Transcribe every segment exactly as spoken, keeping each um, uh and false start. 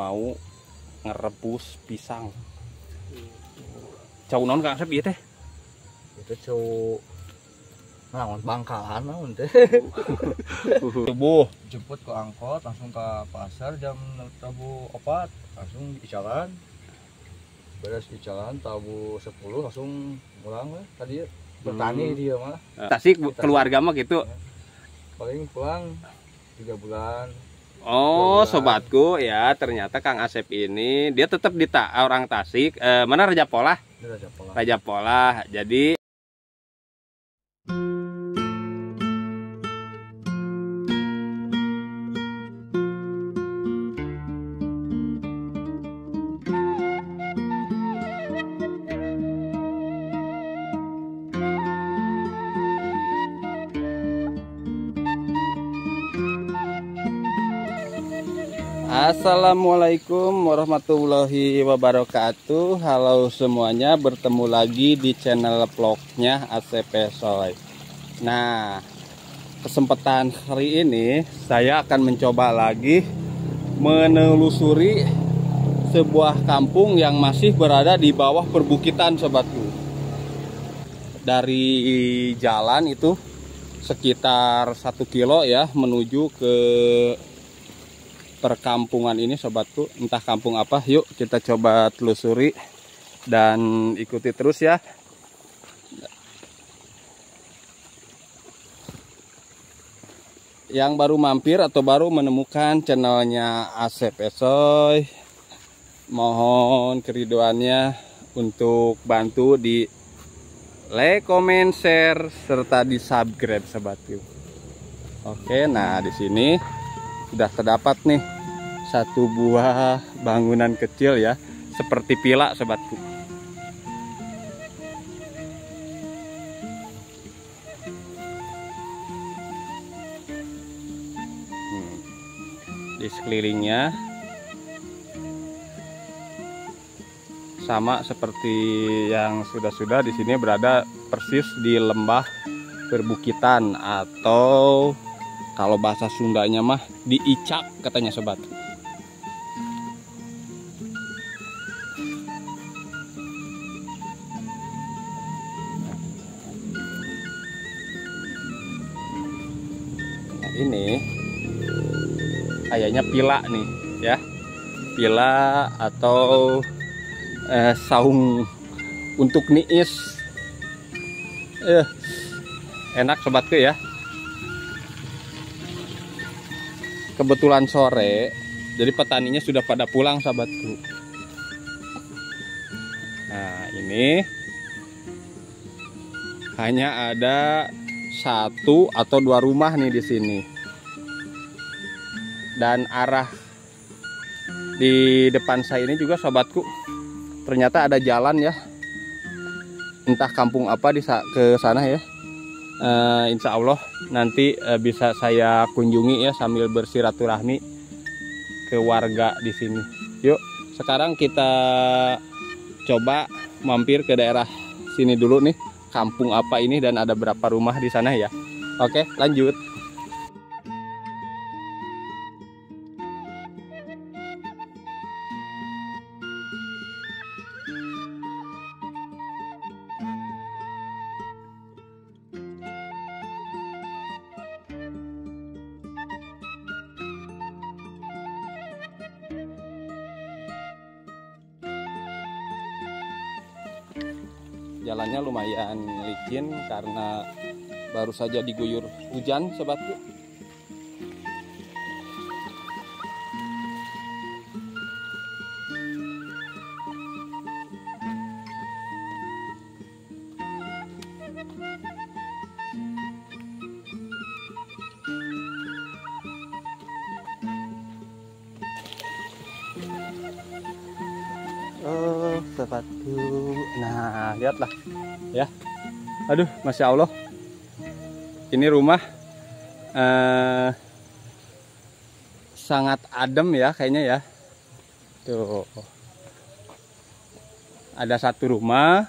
mau ngerebus pisang. Jauh non Kang Asep ieu teh? Itu jauh naon bangkalan naon teh. Subuh jemput ke angkot langsung ke pasar jam tabu opat langsung di jalan. Beres di jalan tabu sepuluh langsung pulang lah tadi bertani hmm. dia mah. Tasik keluarga mah gitu. Paling pulang tiga bulan. Oh, sobatku ya, ternyata Kang Asep ini dia tetap di ta orang Tasik. Eh, mana Rajapolah? Rajapolah. Rajapolah. Jadi assalamualaikum warahmatullahi wabarakatuh. Halo semuanya, bertemu lagi di channel vlognya Asep Pesoy. Nah, kesempatan hari ini saya akan mencoba lagi menelusuri sebuah kampung yang masih berada di bawah perbukitan, sobatku. Dari jalan itu sekitar satu kilo ya menuju ke perkampungan ini, sobatku. Entah kampung apa, yuk kita coba telusuri dan ikuti terus ya. Yang baru mampir atau baru menemukan channelnya Asep Pesoy, mohon keriduannya untuk bantu di like, comment, share serta di subscribe, sobatku. Oke, nah di sini sudah terdapat nih satu buah bangunan kecil ya, seperti pila, sobatku. hmm. Di sekelilingnya sama seperti yang sudah-sudah, di sini berada persis di lembah perbukitan atau kalau bahasa Sundanya mah diicak katanya, sobat. Nah, ini kayaknya pila nih ya. Pila atau eh, saung untuk niis. Eh, enak, sobatku ya. Kebetulan sore, jadi petaninya sudah pada pulang, sahabatku. Nah, ini hanya ada satu atau dua rumah nih di sini. Dan arah di depan saya ini juga, sahabatku, ternyata ada jalan ya. Entah kampung apa di ke sana ya. Uh, insya Allah nanti uh, bisa saya kunjungi ya sambil bersilaturahmi ke warga di sini. Yuk, sekarang kita coba mampir ke daerah sini dulu nih. Kampung apa ini dan ada berapa rumah di sana ya? Oke, lanjut. Jalannya lumayan licin karena baru saja diguyur hujan, sobatku. Oh, sobatku. Nah, lihatlah ya. Aduh, Masya Allah. Ini rumah eh, sangat adem ya kayaknya ya. Tuh. Ada satu rumah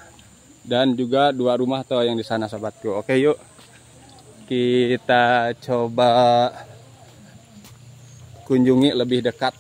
dan juga dua rumah tuh yang di sana, sobatku. Oke, yuk. Kita coba kunjungi lebih dekat.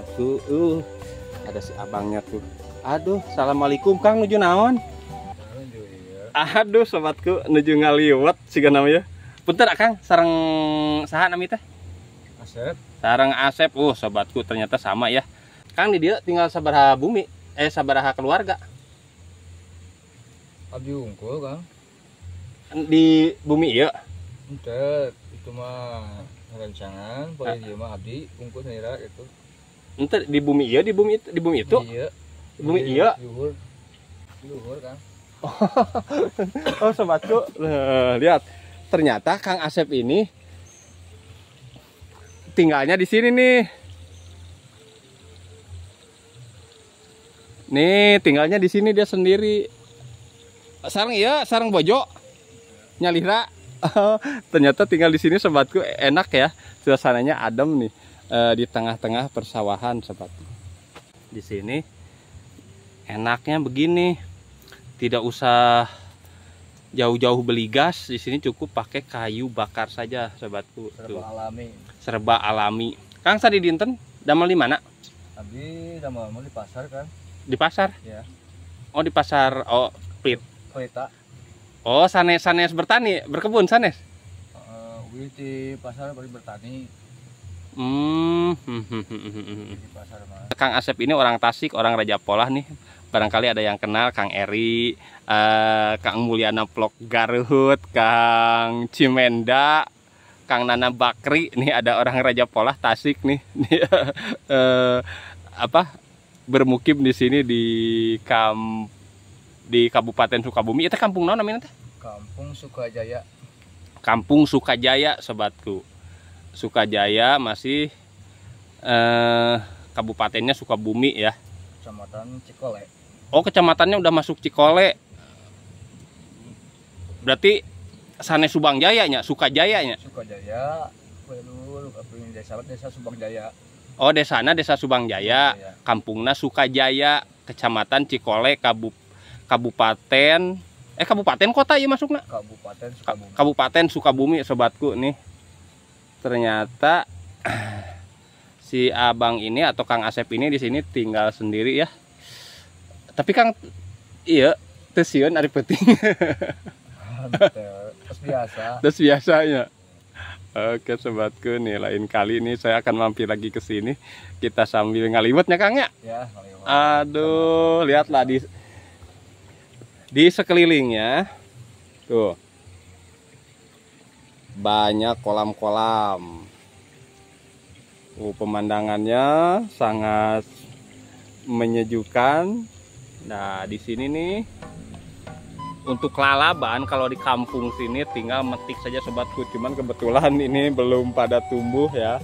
bakso. Uh, ada si abangnya tuh. Aduh, assalamualaikum Kang, nuju naon? Aduh, sobatku nuju ngaliwat siga namanya. Punten Kang, sareng saha nami teh? Asep. Sareng Asep. Uh, sobatku ternyata sama ya. Kang di dia tinggal sabaraha bumi? Eh, sabaraha keluarga? Abdi unggul Kang. Di bumi ya? Entet, itu mah rencangan, paling dia mah abdi unggul nira itu. Entet di bumi ya, di bumi itu, di bumi itu? Iya. Bumi iya. Luhur. Luhur Kang. Oh, sobatku, lihat. Ternyata Kang Asep ini tinggalnya di sini nih. Nih, tinggalnya di sini dia sendiri. Sarang iya, sarang bojo. Nyalira. Ternyata tinggal di sini sobatku, enak ya. Suasananya adem nih, e, di tengah-tengah persawahan sobatku. Di sini enaknya begini. Tidak usah jauh-jauh beli gas, di sini cukup pakai kayu bakar saja sobatku. Serba tuh alami. Serba alami. Kang tadi dinten damel di mana? Tadi damel di pasar kan? Di pasar? Ya. Oh di pasar, oh Plit. Pelita. Oh sanes sanes bertani, berkebun sanes? Uh, di pasar baru bertani. Hmm. Di pasar mana? Kang Asep ini orang Tasik, orang Rajapolah nih. Barangkali ada yang kenal Kang Eri, eh, Kang Mulyana Vlog Garut, Kang Cimenda, Kang Nana Bakri. Nih ada orang Rajapolah Tasik nih. eh, apa bermukim di sini di kam di Kabupaten Sukabumi. Itu kampung non namanya teh? Kampung Sukajaya. Kampung Sukajaya sobatku. Sukajaya masih eh, kabupatennya Sukabumi ya. Kecamatan Cikole. Oh, kecamatannya udah masuk Cikole. Berarti sana Subang Jaya nya, Sukajaya nya. Sukajaya, desa desa Subang Jaya. Oh, desana desa Subang Jaya, Jaya. Kampungna Sukajaya, Kecamatan Cikole, Kabup Kabupaten eh Kabupaten Kota ya masukna. Kabupaten Sukabumi. Kabupaten Sukabumi sobatku nih. Ternyata si abang ini atau Kang Asep ini di sini tinggal sendiri ya. Tapi Kang, iya, tes sieun ari penting. Tes biasa. Tes biasanya. Oke sobatku nih, lain kali ini saya akan mampir lagi ke sini. Kita sambil ngaliwetnya Kang ya. Ya, ngaliwet. Aduh, lihatlah di di sekelilingnya. Tuh. Banyak kolam-kolam. Uh, pemandangannya sangat menyejukkan. Nah, di sini nih untuk lalaban kalau di kampung sini tinggal metik saja sobatku, cuman kebetulan ini belum pada tumbuh ya.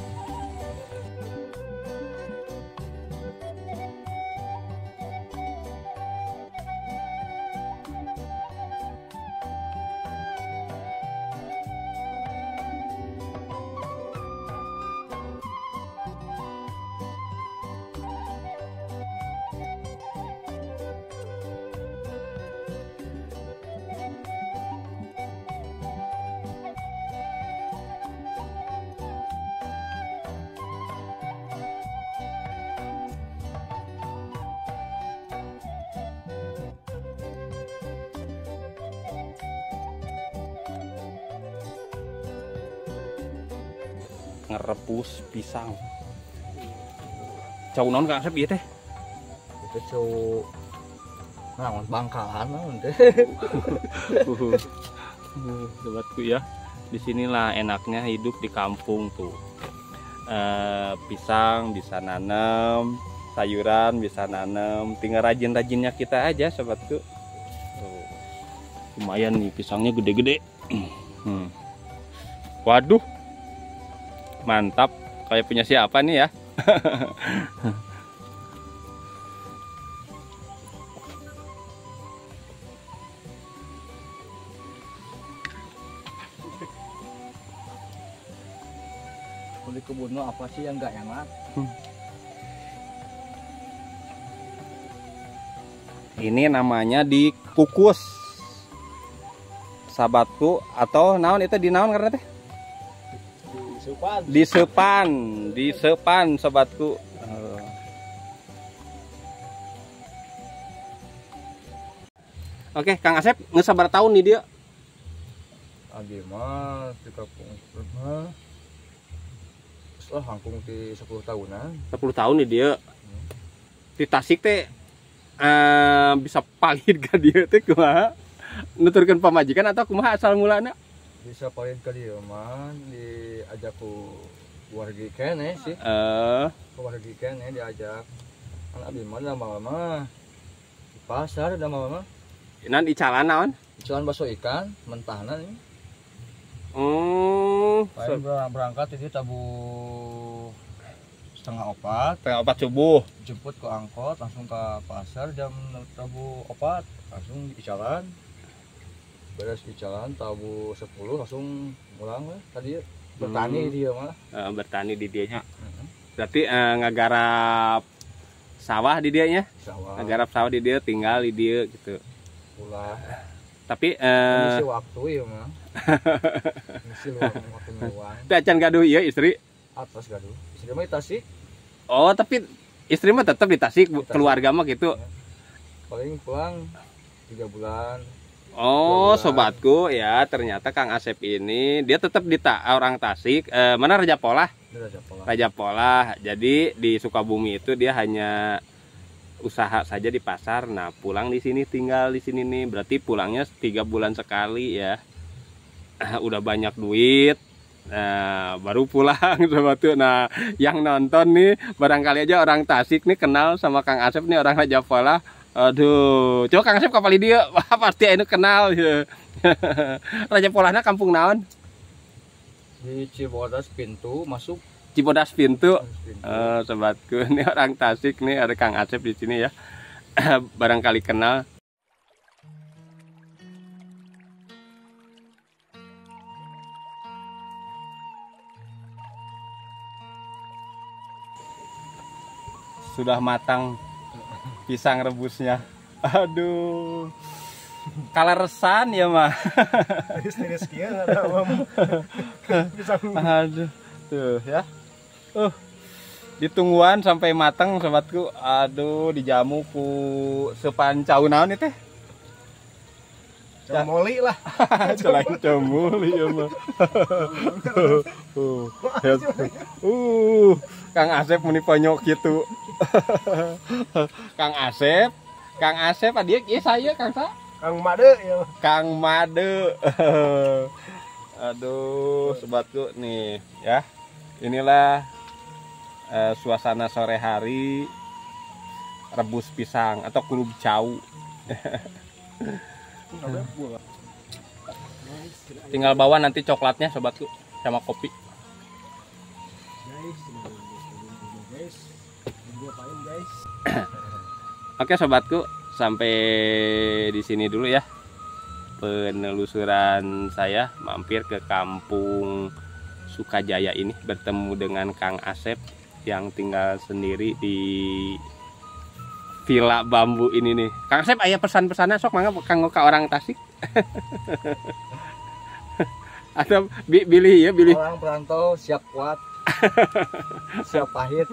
Ngerebus pisang. Cau non Kang Asep ieu teh? Itu cau naon bangkalan naon teh. Sobatku ya. Disinilah enaknya hidup di kampung tuh. E, pisang bisa nanam, sayuran bisa nanam, tinggal rajin-rajinnya kita aja sobatku. Tuh. Lumayan nih pisangnya gede-gede. Hmm. Waduh. Mantap, kayak punya siapa nih ya? Kulit kebunnya apa sih yang nggak enak? Hmm. Ini namanya dikukus, sahabatku, atau naon itu di naon karena teh? Disepan, disepan, disepan sobatku. Oke, Kang Asep, ngesabar tahun nih dia. Abi mah setelah hangkung di sepuluh tahunan. sepuluh tahun nih dia. Hmm. Di Tasik teh uh, bisa palit ke dia teh kumaha? Nuturkeun pamajikan atau kumaha asal mulana? Bisa palit ke dia mah diajak ku wargi keneh sih. Heeh. Uh. Wargi keneh diajak. Kan abi mah lama-lama di pasar lama-lama. Nan icalan naon? Icalan bakso ikan mentahna ini. Oh, saya berangkat itu tabuh setengah opat, setengah opat subuh. Jemput ke angkot, langsung ke pasar jam tabuh opat, langsung icalan. Beres icalan tabuh sepuluh langsung pulang lah. Tadi bertani hmm. dia malah. E, bertani di dianya. Hmm. Berarti e, ngagarap sawah di dianya. Sawah. Ngagarap sawah di dia, tinggal di dia gitu. Ulah. Tapi eh waktu ya mah. Misi luang waktu luang. Tapi acan gaduh ya istri. Atas gaduh. Istri mah di Tasik. Oh, tapi istri mah tetap di Tasik, di Tasik. Keluarga mah gitu. Ya. Paling pulang tiga bulan. Oh, bulan. Sobatku ya, ternyata Kang Asep ini dia tetap di ta orang Tasik. Eh, mana Rajapolah? Rajapolah. Rajapolah. Jadi di Sukabumi itu dia hanya usaha saja di pasar, nah pulang di sini tinggal di sini nih, berarti pulangnya tiga bulan sekali ya, udah banyak duit, nah, baru pulang sama tuh. Nah yang nonton nih barangkali aja orang Tasik nih kenal sama Kang Asep nih orang Rajapolah, aduh, coba Kang Asep kapal dia, wah pasti ini kenal ya. Rajapolahnya kampung naon? Di Cibodas pintu masuk. Cibodas pintu, pintu. Uh, sobatku, ini orang Tasik nih ada Kang Asep di sini ya, barangkali kenal. Sudah matang pisang rebusnya, aduh. Kaleresan ya mah. Aduh, tuh ya. Uh, ditungguan sampai matang sobatku, aduh dijamu ku sepancau naon itu teh. Comoli lah. Selain comoli ya mah. Uh, uh, Kang Asep muni ponyok gitu. Kang Asep, Kang Asep dia ieu saya Kang Sa. Kang Made ya. Kang Made. Aduh sobatku nih ya. Inilah Uh, suasana sore hari rebus pisang atau kulub cau. Tinggal bawa nanti coklatnya sobatku sama kopi. Oke sobatku, sampai di sini dulu ya penelusuran saya mampir ke kampung Sukajaya ini, bertemu dengan Kang Asep yang tinggal sendiri di villa bambu ini nih. Kang Asep ayah pesan-pesannya sok mangga kanggo ka orang Tasik. Ada bi bilih ya bilih. Orang perantau siap kuat. Siap pahit.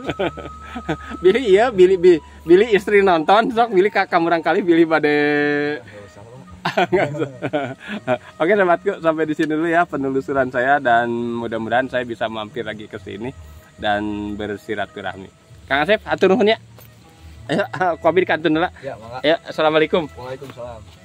Bilih ya bilih bilih bilih istri nonton sok bilih ka kamurang kali bilih bade. Oke sobatku, sampai di sini dulu ya penelusuran saya, dan mudah-mudahan saya bisa mampir lagi ke sini dan bersilaturahmi. Kang Asep, atur nuhun ya. Ayo, kopi di kantun dulu. Ya, mangga. Assalamualaikum. Waalaikumsalam.